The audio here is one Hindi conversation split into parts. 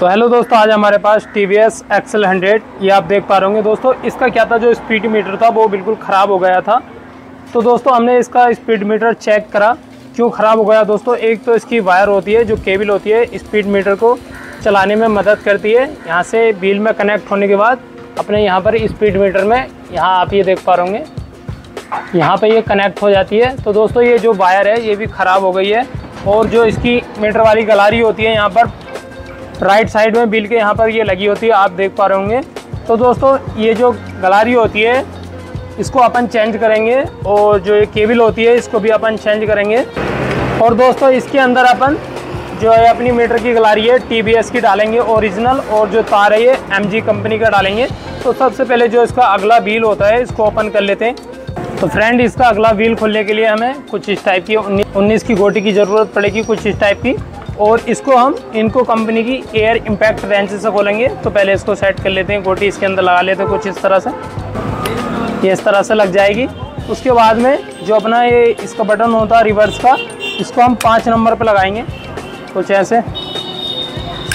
तो हेलो दोस्तों, आज हमारे पास TVS Axel 100 ये आप देख पा रहे होंगे दोस्तों। इसका क्या था, जो स्पीड मीटर था वो बिल्कुल ख़राब हो गया था। तो दोस्तों हमने इसका स्पीड मीटर चेक करा, क्यों ख़राब हो गया दोस्तों। एक तो इसकी वायर होती है, जो केबल होती है स्पीड मीटर को चलाने में मदद करती है। यहाँ से व्हील में कनेक्ट होने के बाद अपने यहाँ पर स्पीड मीटर में, यहाँ आप ये देख पा रहे होंगे, यहाँ पर ये कनेक्ट हो जाती है। तो दोस्तों ये जो वायर है ये भी ख़राब हो गई है, और जो इसकी मीटर वाली गलारी होती है यहाँ पर राइट साइड में व्हील के यहाँ पर ये लगी होती है, आप देख पा रहे होंगे। तो दोस्तों ये जो गलारी होती है इसको अपन चेंज करेंगे, और जो ये केबल होती है इसको भी अपन चेंज करेंगे। और दोस्तों इसके अंदर अपन जो है अपनी मीटर की गलारी है TVS की डालेंगे ओरिजिनल, और जो तार है ये MG कंपनी का डालेंगे। तो सबसे पहले जो इसका अगला व्हील होता है इसको ओपन कर लेते हैं। तो फ्रेंड इसका अगला व्हील खोलने के लिए हमें कुछ इस टाइप की 19 की गोटी की ज़रूरत पड़ेगी, कुछ इस टाइप की। और इसको हम इनको कंपनी की एयर इम्पैक्ट रेंच से खोलेंगे। तो पहले इसको सेट कर लेते हैं, गोटी इसके अंदर लगा लेते हैं कुछ इस तरह से, ये इस तरह से लग जाएगी। उसके बाद में जो अपना ये इसका बटन होता है रिवर्स का, इसको हम 5 नंबर पर लगाएंगे, कुछ ऐसे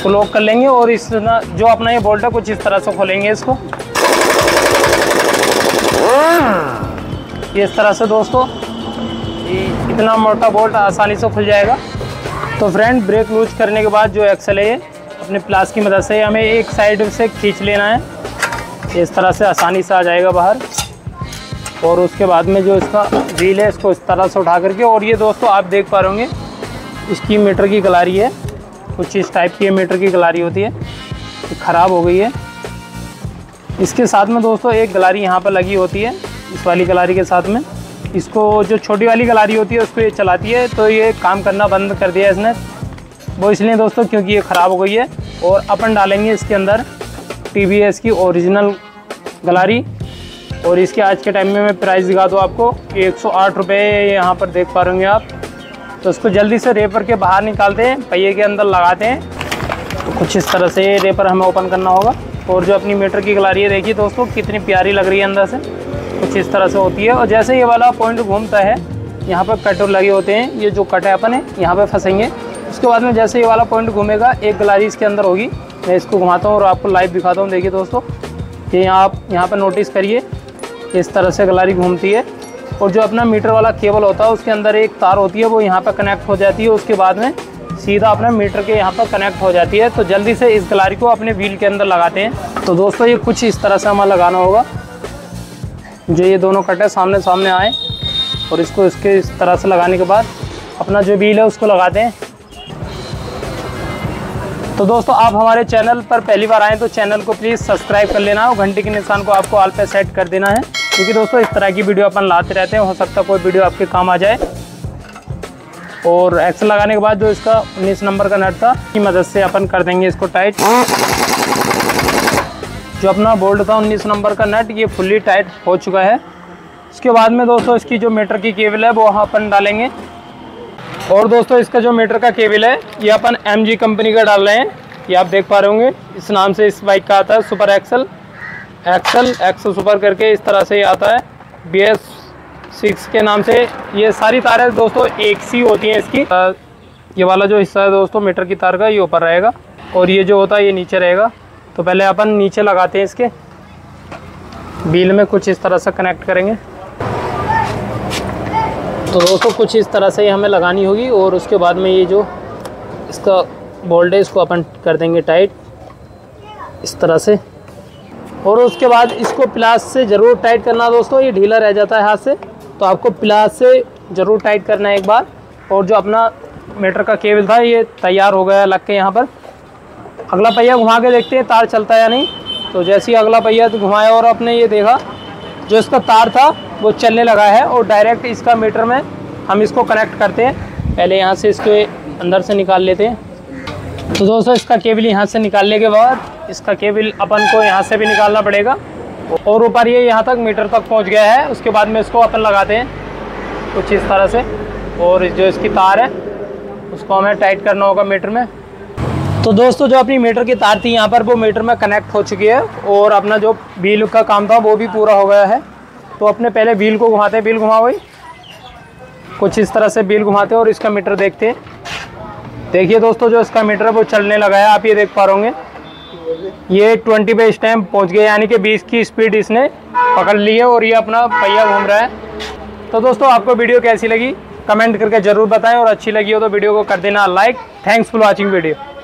क्लोक कर लेंगे। और इस जो अपना ये बोल्ट है कुछ इस तरह से खोलेंगे इसको, ये इस तरह से। दोस्तों इतना मोटा बोल्ट आसानी से खुल जाएगा। तो फ्रेंड ब्रेक लूज करने के बाद जो एक्सल है ये अपने प्लास की मदद से हमें एक साइड से खींच लेना है, इस तरह से आसानी से आ जाएगा बाहर। और उसके बाद में जो इसका व्हील है इसको इस तरह से उठा करके, और ये दोस्तों आप देख पा रहे होंगे इसकी मीटर की गलारी है, कुछ इस टाइप की मीटर की गलारी होती है, ख़राब हो गई है। इसके साथ में दोस्तों एक गलारी यहाँ पर लगी होती है, इस वाली गलारी के साथ में इसको जो छोटी वाली गलारी होती है उसको ये चलाती है। तो ये काम करना बंद कर दिया इसने, वो इसलिए दोस्तों क्योंकि ये ख़राब हो गई है। और अपन डालेंगे इसके अंदर TVS की ओरिजिनल गलारी। और इसके आज के टाइम में मैं प्राइस दिखा दूँ आपको, 108 रुपये यहाँ पर देख पा रहे होंगे आप। तो इसको जल्दी से रेपर के बाहर निकालते हैं, पहिए के अंदर लगाते हैं। तो कुछ इस तरह से ये रेपर हमें ओपन करना होगा। और जो अपनी मीटर की गलारी है देखिए दोस्तों कितनी प्यारी लग रही है अंदर से, कुछ इस तरह से होती है। और जैसे ये वाला पॉइंट घूमता है यहाँ पर कट लगे होते हैं, ये जो कट है अपन है यहाँ पर फंसेंगे। उसके बाद में जैसे ये वाला पॉइंट घूमेगा एक गलारी इसके अंदर होगी। मैं इसको घुमाता हूँ और आपको लाइव दिखाता हूँ। देखिए दोस्तों कि आप यहाँ पर नोटिस करिए, इस तरह से गलारी घूमती है। और जो अपना मीटर वाला केबल होता है उसके अंदर एक तार होती है, वो यहाँ पर कनेक्ट हो जाती है। उसके बाद में सीधा अपना मीटर के यहाँ पर कनेक्ट हो जाती है। तो जल्दी से इस गलारी को अपने व्हील के अंदर लगाते हैं। तो दोस्तों ये कुछ इस तरह से हमें लगाना होगा, जो ये दोनों कटे सामने सामने आए। और इसको इसके इस तरह से लगाने के बाद अपना जो व्हील है उसको लगा दें। तो दोस्तों आप हमारे चैनल पर पहली बार आएँ तो चैनल को प्लीज़ सब्सक्राइब कर लेना, और घंटे के निशान को आपको ऑल पे सेट कर देना है, क्योंकि दोस्तों इस तरह की वीडियो अपन लाते रहते हैं, हो सकता है कोई वीडियो आपके काम आ जाए। और एक्सल लगाने के बाद जो इसका 19 नंबर का नट था की मदद से अपन कर देंगे इसको टाइट। जो अपना बोल्ट था 19 नंबर का नट ये फुल्ली टाइट हो चुका है। उसके बाद में दोस्तों इसकी जो मीटर की केबल है वो अपन डालेंगे। और दोस्तों इसका जो मीटर का केबल है ये अपन MG कंपनी का डाल रहे हैं, ये आप देख पा रहे होंगे। इस नाम से इस बाइक का आता है super XL, XL XL super करके इस तरह से ये आता है। BS6 के नाम से ये सारी तारें दोस्तों एक सी होती हैं इसकी। ये वाला जो हिस्सा है दोस्तों मीटर की तार का ये ऊपर रहेगा, और ये जो होता है ये नीचे रहेगा। तो पहले अपन नीचे लगाते हैं, इसके व्हील में कुछ इस तरह से कनेक्ट करेंगे। तो दोस्तों कुछ इस तरह से ही हमें लगानी होगी। और उसके बाद में ये जो इसका बोल्ट है इसको अपन कर देंगे टाइट इस तरह से। और उसके बाद इसको प्लास से ज़रूर टाइट करना दोस्तों, ये ढीला रह जाता है हाथ से, तो आपको प्लास से ज़रूर टाइट करना है एक बार। और जो अपना मीटर का केबल था ये तैयार हो गया लग के। यहाँ पर अगला पहिया घुमा के देखते हैं तार चलता है या नहीं। तो जैसे ही अगला पहिया तो घुमाया और आपने ये देखा जो इसका तार था वो चलने लगा है। और डायरेक्ट इसका मीटर में हम इसको कनेक्ट करते हैं। पहले यहाँ से इसके अंदर से निकाल लेते हैं। तो दोस्तों इसका केबल यहाँ से निकालने के बाद इसका केबल अपन को यहाँ से भी निकालना पड़ेगा। और ऊपर ये यहाँ तक मीटर तक पहुँच गया है। उसके बाद में इसको अपन लगाते हैं कुछ इस तरह से, और जो इसकी तार है उसको हमें टाइट करना होगा मीटर में। तो दोस्तों जो अपनी मीटर की तार थी यहाँ पर वो मीटर में कनेक्ट हो चुकी है। और अपना जो व्हील का काम था वो भी पूरा हो गया है। तो अपने पहले व्हील को घुमाते हैं, व्हील घुमाओ भाई, कुछ इस तरह से व्हील घुमाते हैं और इसका मीटर देखते हैं। देखिए दोस्तों जो इसका मीटर है वो चलने लगा है, आप ये देख पा रहे होंगे। ये 20 पे इस टाइम पहुँच गया, यानी कि 20 की स्पीड इसने पकड़ ली है और ये अपना पहिया घूम रहा है। तो दोस्तों आपको वीडियो कैसी लगी कमेंट करके ज़रूर बताएं, और अच्छी लगी हो तो वीडियो को कर देना like. Thanks for watching video.